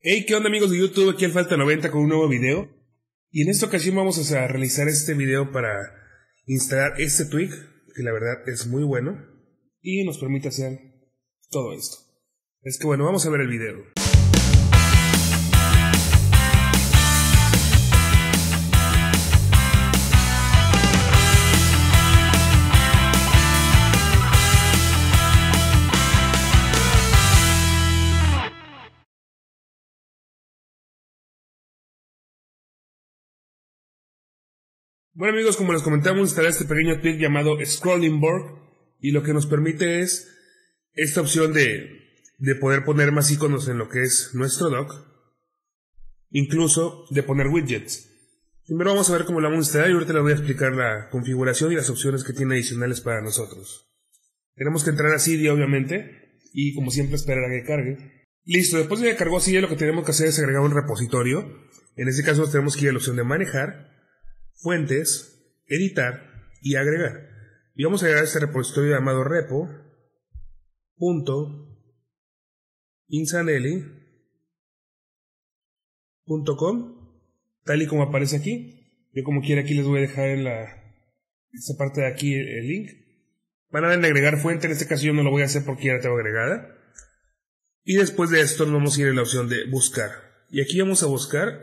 Hey, ¿qué onda amigos de YouTube? Aquí Alfalta90 con un nuevo video. Y en esta ocasión vamos a realizar este video para instalar este tweak, que la verdad es muy bueno y nos permite hacer todo esto. Es que bueno, vamos a ver el video. Bueno amigos, como les comentamos, instalar este pequeño tweak llamado Scrolling Board, y lo que nos permite es esta opción de poder poner más iconos en lo que es nuestro dock, incluso de poner widgets. Primero vamos a ver cómo lo vamos a instalar y ahorita les voy a explicar la configuración y las opciones que tiene adicionales para nosotros. Tenemos que entrar a Cydia obviamente, y como siempre esperar a que cargue. Listo, después de que cargó Cydia lo que tenemos que hacer es agregar un repositorio. En este caso nos tenemos que ir a la opción de manejar, fuentes, editar y agregar. Y vamos a agregar este repositorio llamado repo.insanelyi.com, tal y como aparece aquí. Yo como quiera aquí les voy a dejar en esta parte de aquí el link. Van a ver en agregar fuente, en este caso yo no lo voy a hacer porque ya la tengo agregada. Y después de esto nos vamos a ir a la opción de buscar. Y aquí vamos a buscar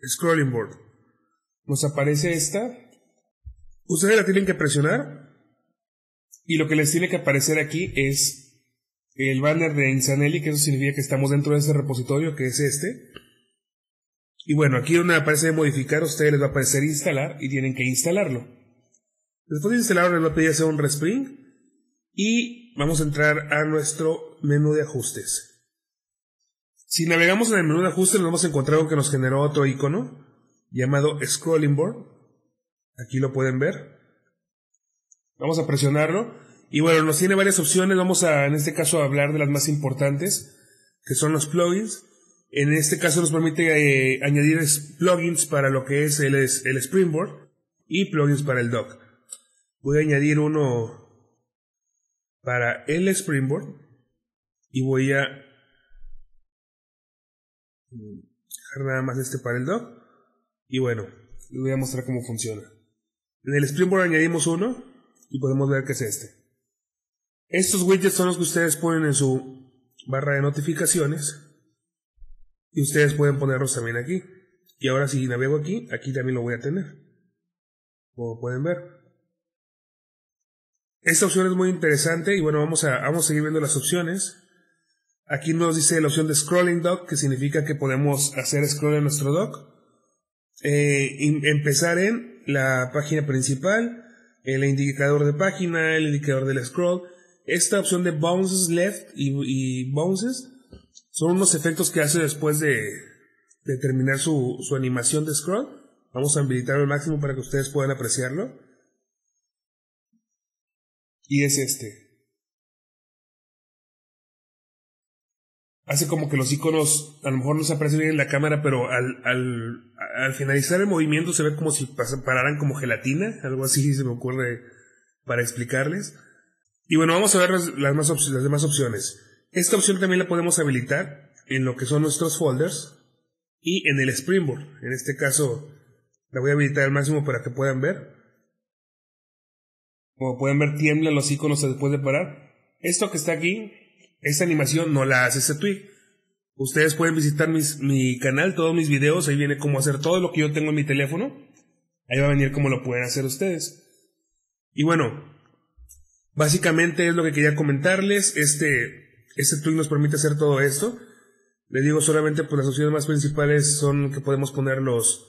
Scrolling Board. Nos aparece esta. Ustedes la tienen que presionar y lo que les tiene que aparecer aquí es el banner de Insanelyi, que eso significa que estamos dentro de este repositorio, que es este. Y bueno, aquí donde aparece modificar, a ustedes les va a aparecer instalar y tienen que instalarlo. Después de instalarlo les va a pedir hacer un respring y vamos a entrar a nuestro menú de ajustes. Si navegamos en el menú de ajustes, nos vamos a encontrar con que nos generó otro icono llamado Scrolling Board. Aquí lo pueden ver. Vamos a presionarlo. Y bueno, nos tiene varias opciones. Vamos a, en este caso, hablar de las más importantes, que son los plugins. En este caso nos permite añadir plugins para lo que es el Springboard y plugins para el dock. Voy a añadir uno para el Springboard y voy a dejar nada más este para el dock. Y bueno, les voy a mostrar cómo funciona. En el Springboard añadimos uno y podemos ver que es este. Estos widgets son los que ustedes ponen en su barra de notificaciones y ustedes pueden ponerlos también aquí. Y ahora si navego aquí, aquí también lo voy a tener, como pueden ver. Esta opción es muy interesante. Y bueno, vamos a seguir viendo las opciones. Aquí nos dice la opción de Scrolling Dock, que significa que podemos hacer scroll en nuestro dock. Empezar en la página principal, el indicador de página, el indicador del scroll. Esta opción de Bounces Left y Bounces son unos efectos que hace después de terminar su animación de scroll. Vamos a habilitarlo al máximo para que ustedes puedan apreciarlo. Y es este. Hace como que los iconos a lo mejor no se aparecen bien en la cámara, pero al finalizar el movimiento se ve como si pararan como gelatina, algo así se me ocurre para explicarles. Y bueno, vamos a ver las demás opciones. Esta opción también la podemos habilitar en lo que son nuestros folders y en el Springboard. En este caso la voy a habilitar al máximo para que puedan ver. Como pueden ver, tiemblan los iconos después de parar. Esto que está aquí, esta animación no la hace este tweak. Ustedes pueden visitar mi canal, todos mis videos. Ahí viene cómo hacer todo lo que yo tengo en mi teléfono. Ahí va a venir cómo lo pueden hacer ustedes. Y bueno, básicamente es lo que quería comentarles. Este tweak nos permite hacer todo esto. Les digo, solamente pues las opciones más principales son que podemos poner los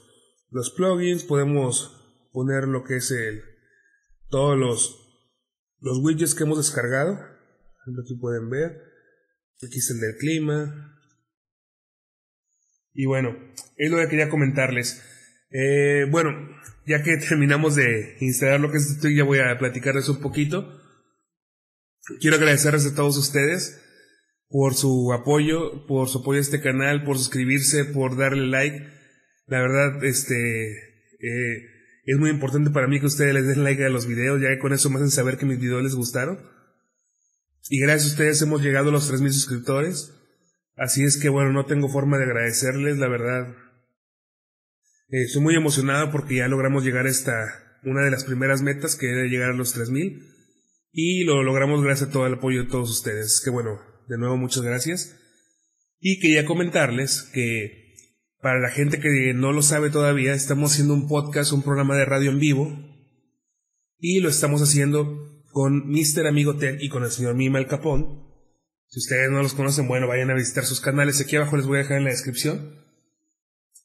plugins. Podemos poner lo que es todos los widgets que hemos descargado. Aquí pueden ver, aquí es el del clima. Y bueno, es lo que quería comentarles. Bueno, ya que terminamos de instalar lo que es esto, ya voy a platicarles un poquito. Quiero agradecerles a todos ustedes por su apoyo, a este canal, por suscribirse, por darle like. La verdad, Es muy importante para mí que ustedes les den like a los videos, ya que con eso me hacen saber que mis videos les gustaron. Y gracias a ustedes hemos llegado a los 3000 suscriptores. Así es que bueno, no tengo forma de agradecerles, la verdad. Estoy muy emocionado porque ya logramos llegar a una de las primeras metas, que era llegar a los 3000. Y lo logramos gracias a todo el apoyo de todos ustedes. Que bueno, de nuevo muchas gracias. Y quería comentarles que para la gente que no lo sabe todavía, estamos haciendo un podcast, un programa de radio en vivo. Y lo estamos haciendo con Mr. Amigotel y con el señor Mima El Capón. Si ustedes no los conocen, bueno, vayan a visitar sus canales. Aquí abajo les voy a dejar en la descripción.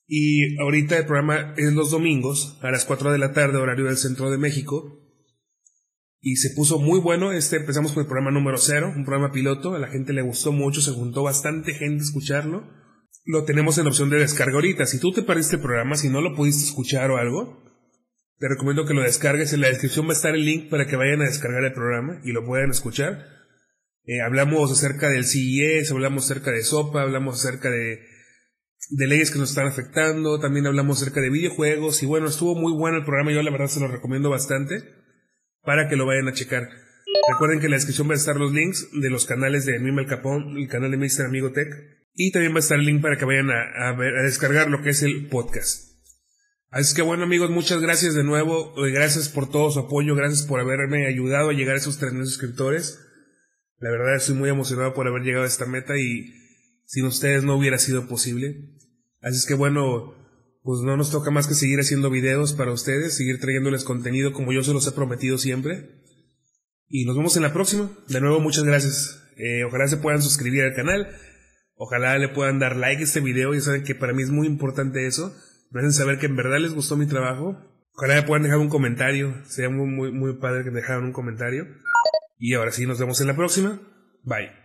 Y ahorita el programa es los domingos a las 4 de la tarde, horario del centro de México. Y se puso muy bueno, empezamos con el programa número 0, un programa piloto, a la gente le gustó mucho, se juntó bastante gente a escucharlo. Lo tenemos en opción de descarga ahorita. Si tú te perdiste el programa, si no lo pudiste escuchar o algo, te recomiendo que lo descargues. En la descripción va a estar el link para que vayan a descargar el programa y lo puedan escuchar. Hablamos acerca del CES, hablamos acerca de SOPA, hablamos acerca de leyes que nos están afectando, también hablamos acerca de videojuegos. Y bueno, estuvo muy bueno el programa, yo la verdad se lo recomiendo bastante, para que lo vayan a checar. Recuerden que en la descripción va a estar los links de los canales de Mima El Capón, el canal de Mr. Amigotel, y también va a estar el link para que vayan a descargar lo que es el podcast. Así que bueno amigos, muchas gracias de nuevo, gracias por todo su apoyo, gracias por haberme ayudado a llegar a esos 3000 suscriptores. La verdad estoy muy emocionado por haber llegado a esta meta y sin ustedes no hubiera sido posible. Así es que bueno, pues no nos toca más que seguir haciendo videos para ustedes, seguir trayéndoles contenido como yo se los he prometido siempre. Y nos vemos en la próxima. De nuevo, muchas gracias. Ojalá se puedan suscribir al canal. Ojalá le puedan dar like a este video. Ya saben que para mí es muy importante eso. Me hacen saber que en verdad les gustó mi trabajo. Ojalá le puedan dejar un comentario. Sería muy padre que dejaran un comentario. Y ahora sí, nos vemos en la próxima. Bye.